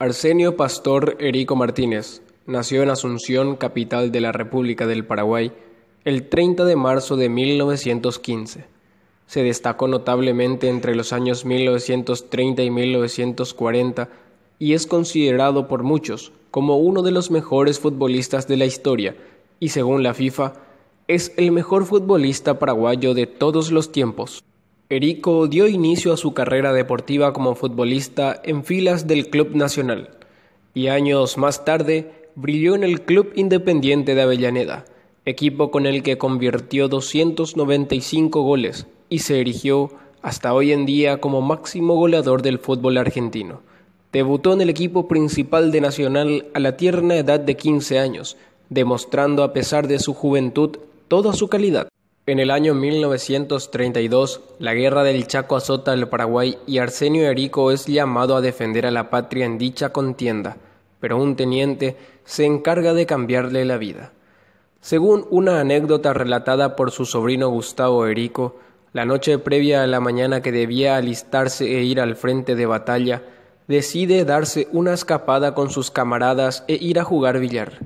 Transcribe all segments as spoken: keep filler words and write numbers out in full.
Arsenio Pastor Erico Martínez nació en Asunción, capital de la República del Paraguay, el treinta de marzo de mil novecientos quince. Se destacó notablemente entre los años mil novecientos treinta y mil novecientos cuarenta y es considerado por muchos como uno de los mejores futbolistas de la historia y, según la FIFA, es el mejor futbolista paraguayo de todos los tiempos. Erico dio inicio a su carrera deportiva como futbolista en filas del Club Nacional y años más tarde brilló en el Club Independiente de Avellaneda, equipo con el que convirtió doscientos noventa y cinco goles y se erigió hasta hoy en día como máximo goleador del fútbol argentino. Debutó en el equipo principal de Nacional a la tierna edad de quince años, demostrando a pesar de su juventud toda su calidad. En el año mil novecientos treinta y dos, la Guerra del Chaco azota al Paraguay y Arsenio Erico es llamado a defender a la patria en dicha contienda, pero un teniente se encarga de cambiarle la vida. Según una anécdota relatada por su sobrino Gustavo Erico, la noche previa a la mañana que debía alistarse e ir al frente de batalla, decide darse una escapada con sus camaradas e ir a jugar billar.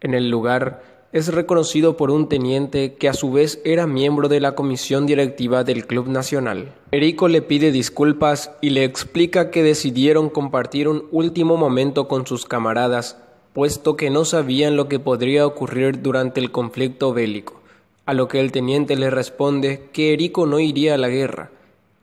En el lugar, es reconocido por un teniente que a su vez era miembro de la comisión directiva del Club Nacional. Erico le pide disculpas y le explica que decidieron compartir un último momento con sus camaradas, puesto que no sabían lo que podría ocurrir durante el conflicto bélico, a lo que el teniente le responde que Erico no iría a la guerra,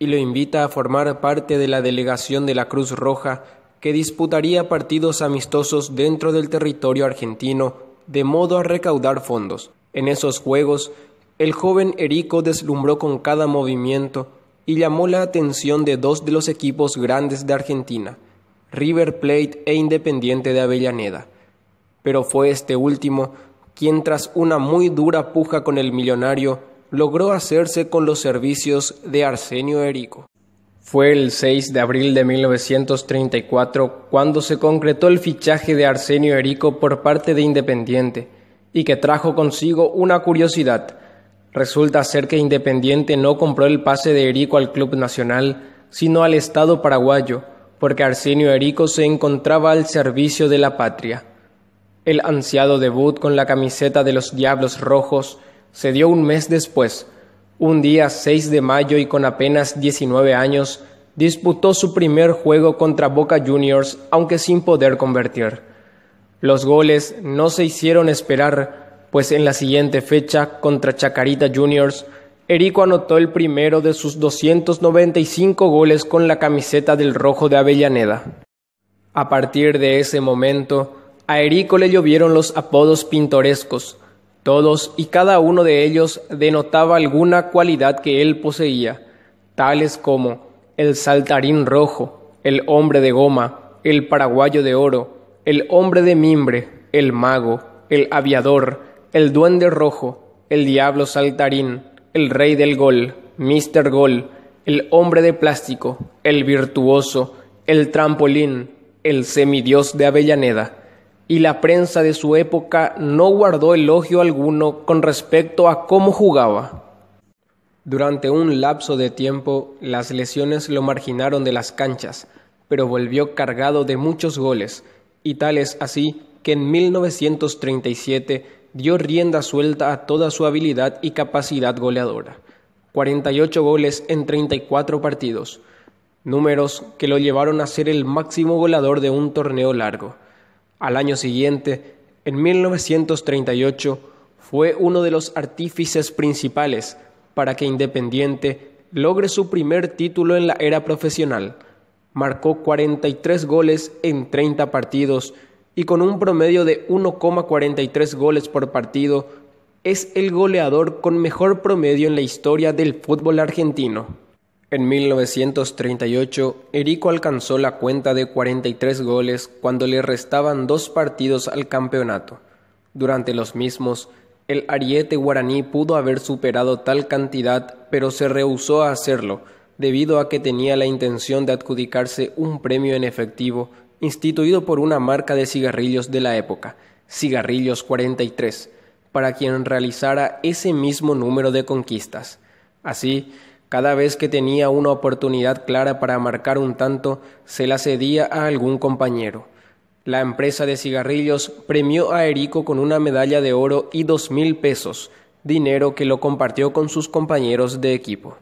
y lo invita a formar parte de la delegación de la Cruz Roja que disputaría partidos amistosos dentro del territorio argentino, de modo a recaudar fondos. En esos juegos, el joven Erico deslumbró con cada movimiento y llamó la atención de dos de los equipos grandes de Argentina, River Plate e Independiente de Avellaneda. Pero fue este último quien, tras una muy dura puja con el millonario, logró hacerse con los servicios de Arsenio Erico. Fue el seis de abril de mil novecientos treinta y cuatro cuando se concretó el fichaje de Arsenio Erico por parte de Independiente y que trajo consigo una curiosidad. Resulta ser que Independiente no compró el pase de Erico al Club Nacional, sino al Estado paraguayo, porque Arsenio Erico se encontraba al servicio de la patria. El ansiado debut con la camiseta de los Diablos Rojos se dio un mes después. Un día seis de mayo y con apenas diecinueve años, disputó su primer juego contra Boca Juniors, aunque sin poder convertir. Los goles no se hicieron esperar, pues en la siguiente fecha, contra Chacarita Juniors, Erico anotó el primero de sus doscientos noventa y cinco goles con la camiseta del Rojo de Avellaneda. A partir de ese momento, a Erico le llovieron los apodos pintorescos. Todos y cada uno de ellos denotaba alguna cualidad que él poseía, tales como el Saltarín Rojo, el Hombre de Goma, el Paraguayo de Oro, el Hombre de Mimbre, el Mago, el Aviador, el Duende Rojo, el Diablo Saltarín, el Rey del Gol, míster Gol, el Hombre de Plástico, el Virtuoso, el Trampolín, el Semidios de Avellaneda. Y la prensa de su época no guardó elogio alguno con respecto a cómo jugaba. Durante un lapso de tiempo, las lesiones lo marginaron de las canchas, pero volvió cargado de muchos goles, y tal es así que en mil novecientos treinta y siete dio rienda suelta a toda su habilidad y capacidad goleadora. cuarenta y ocho goles en treinta y cuatro partidos, números que lo llevaron a ser el máximo goleador de un torneo largo. Al año siguiente, en mil novecientos treinta y ocho, fue uno de los artífices principales para que Independiente logre su primer título en la era profesional. Marcó cuarenta y tres goles en treinta partidos y con un promedio de uno coma cuarenta y tres goles por partido, es el goleador con mejor promedio en la historia del fútbol argentino. En mil novecientos treinta y ocho, Erico alcanzó la cuenta de cuarenta y tres goles cuando le restaban dos partidos al campeonato. Durante los mismos, el ariete guaraní pudo haber superado tal cantidad, pero se rehusó a hacerlo, debido a que tenía la intención de adjudicarse un premio en efectivo instituido por una marca de cigarrillos de la época, Cigarrillos cuarenta y tres, para quien realizara ese mismo número de conquistas. Así, Cada vez que tenía una oportunidad clara para marcar un tanto, se la cedía a algún compañero. La empresa de cigarrillos premió a Erico con una medalla de oro y dos mil pesos, dinero que lo compartió con sus compañeros de equipo.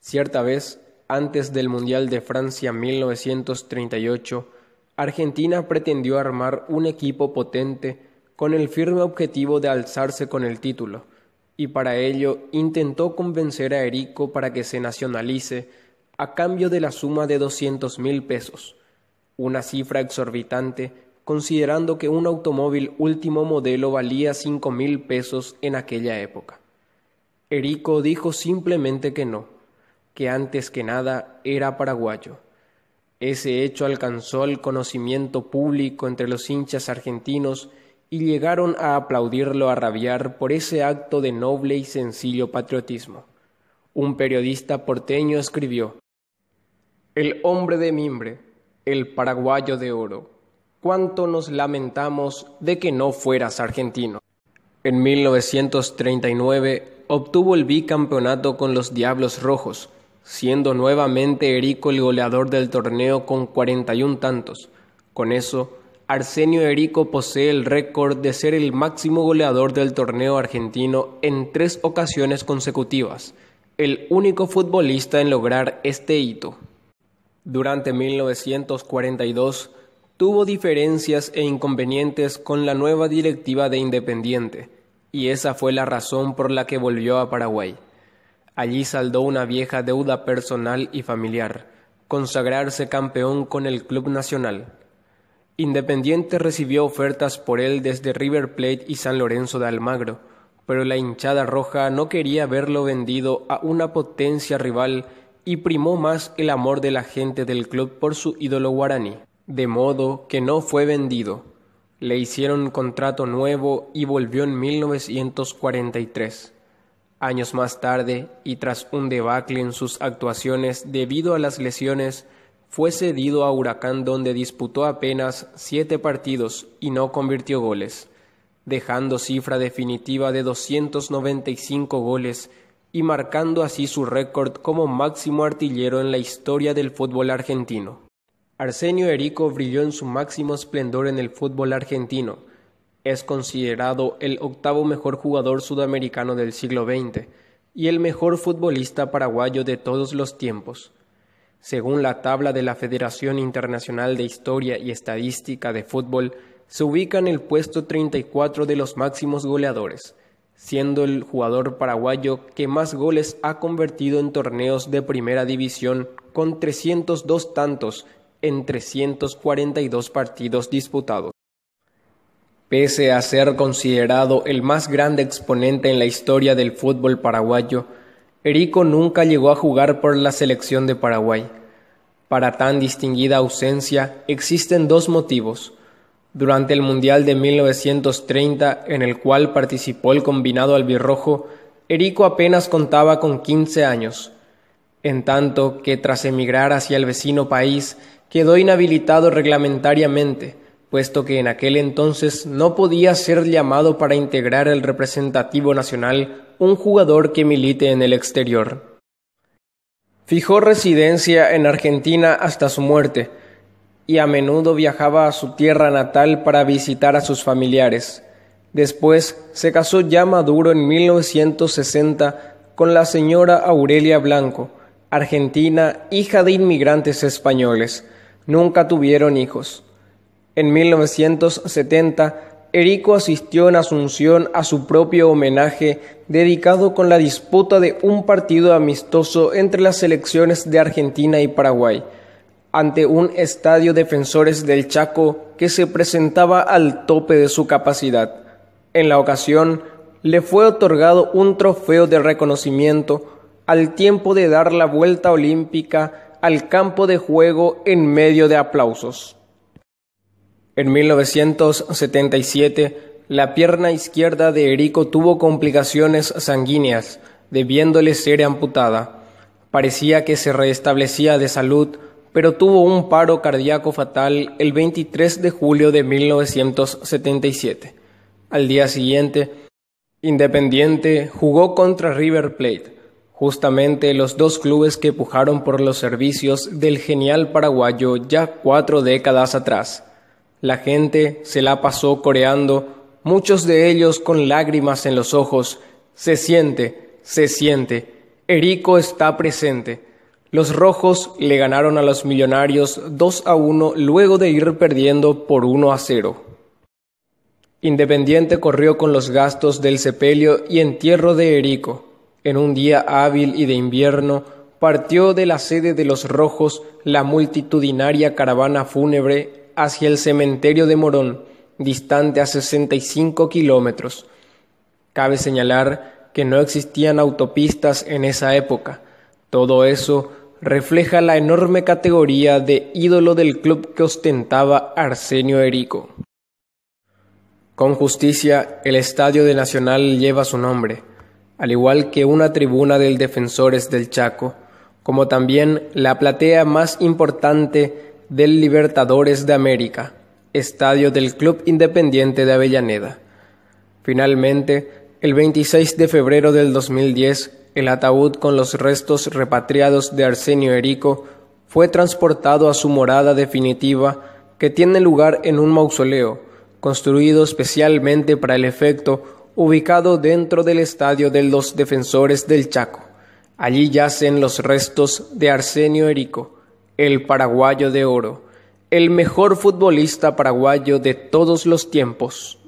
Cierta vez, antes del Mundial de Francia mil novecientos treinta y ocho, Argentina pretendió armar un equipo potente con el firme objetivo de alzarse con el título, y para ello intentó convencer a Erico para que se nacionalice a cambio de la suma de doscientos mil pesos, una cifra exorbitante considerando que un automóvil último modelo valía cinco mil pesos en aquella época. Erico dijo simplemente que no, que antes que nada era paraguayo. Ese hecho alcanzó el conocimiento público entre los hinchas argentinos y llegaron a aplaudirlo a rabiar por ese acto de noble y sencillo patriotismo. Un periodista porteño escribió: «El hombre de mimbre, el paraguayo de oro, cuánto nos lamentamos de que no fueras argentino». En mil novecientos treinta y nueve obtuvo el bicampeonato con los Diablos Rojos, siendo nuevamente Erico el goleador del torneo con cuarenta y un tantos. Con eso, Arsenio Erico posee el récord de ser el máximo goleador del torneo argentino en tres ocasiones consecutivas, el único futbolista en lograr este hito. Durante mil novecientos cuarenta y dos, tuvo diferencias e inconvenientes con la nueva directiva de Independiente, y esa fue la razón por la que volvió a Paraguay. Allí saldó una vieja deuda personal y familiar, consagrarse campeón con el Club Nacional. Independiente recibió ofertas por él desde River Plate y San Lorenzo de Almagro, pero la hinchada roja no quería verlo vendido a una potencia rival y primó más el amor de la gente del club por su ídolo guaraní, de modo que no fue vendido. Le hicieron contrato nuevo y volvió en mil novecientos cuarenta y tres. Años más tarde, y tras un debacle en sus actuaciones debido a las lesiones, fue cedido a Huracán, donde disputó apenas siete partidos y no convirtió goles, dejando cifra definitiva de doscientos noventa y cinco goles y marcando así su récord como máximo artillero en la historia del fútbol argentino. Arsenio Erico brilló en su máximo esplendor en el fútbol argentino. Es considerado el octavo mejor jugador sudamericano del siglo veinte y el mejor futbolista paraguayo de todos los tiempos. Según la tabla de la Federación Internacional de Historia y Estadística de Fútbol, se ubica en el puesto treinta y cuatro de los máximos goleadores, siendo el jugador paraguayo que más goles ha convertido en torneos de primera división, con trescientos dos tantos en trescientos cuarenta y dos partidos disputados. Pese a ser considerado el más grande exponente en la historia del fútbol paraguayo, Erico nunca llegó a jugar por la selección de Paraguay. Para tan distinguida ausencia existen dos motivos. Durante el Mundial de mil novecientos treinta, en el cual participó el combinado albirrojo, Erico apenas contaba con quince años, en tanto que tras emigrar hacia el vecino país, quedó inhabilitado reglamentariamente, puesto que en aquel entonces no podía ser llamado para integrar el representativo nacional un jugador que milite en el exterior. Fijó residencia en Argentina hasta su muerte, y a menudo viajaba a su tierra natal para visitar a sus familiares. Después se casó ya maduro en mil novecientos sesenta con la señora Aurelia Blanco, argentina, hija de inmigrantes españoles. Nunca tuvieron hijos. En mil novecientos setenta, Erico asistió en Asunción a su propio homenaje dedicado con la disputa de un partido amistoso entre las selecciones de Argentina y Paraguay, ante un estadio Defensores del Chaco que se presentaba al tope de su capacidad. En la ocasión, le fue otorgado un trofeo de reconocimiento al tiempo de dar la vuelta olímpica al campo de juego en medio de aplausos. En mil novecientos setenta y siete, la pierna izquierda de Erico tuvo complicaciones sanguíneas, debiéndole ser amputada. Parecía que se restablecía de salud, pero tuvo un paro cardíaco fatal el veintitrés de julio de mil novecientos setenta y siete. Al día siguiente, Independiente jugó contra River Plate, justamente los dos clubes que pujaron por los servicios del genial paraguayo ya cuatro décadas atrás. La gente se la pasó coreando, muchos de ellos con lágrimas en los ojos. Se siente, se siente, Erico está presente. Los rojos le ganaron a los millonarios dos a uno luego de ir perdiendo por uno a cero. Independiente corrió con los gastos del sepelio y entierro de Erico. En un día hábil y de invierno, partió de la sede de los rojos la multitudinaria caravana fúnebre hacia el cementerio de Morón, distante a sesenta y cinco kilómetros. Cabe señalar que no existían autopistas en esa época. Todo eso refleja la enorme categoría de ídolo del club que ostentaba Arsenio Erico. Con justicia, el estadio de Nacional lleva su nombre, al igual que una tribuna del Defensores del Chaco, como también la platea más importante del Libertadores de América, estadio del Club Independiente de Avellaneda. Finalmente, el veintiséis de febrero del dos mil diez, el ataúd con los restos repatriados de Arsenio Erico fue transportado a su morada definitiva, que tiene lugar en un mausoleo, construido especialmente para el efecto, ubicado dentro del estadio de los Defensores del Chaco. Allí yacen los restos de Arsenio Erico, el paraguayo de oro, el mejor futbolista paraguayo de todos los tiempos.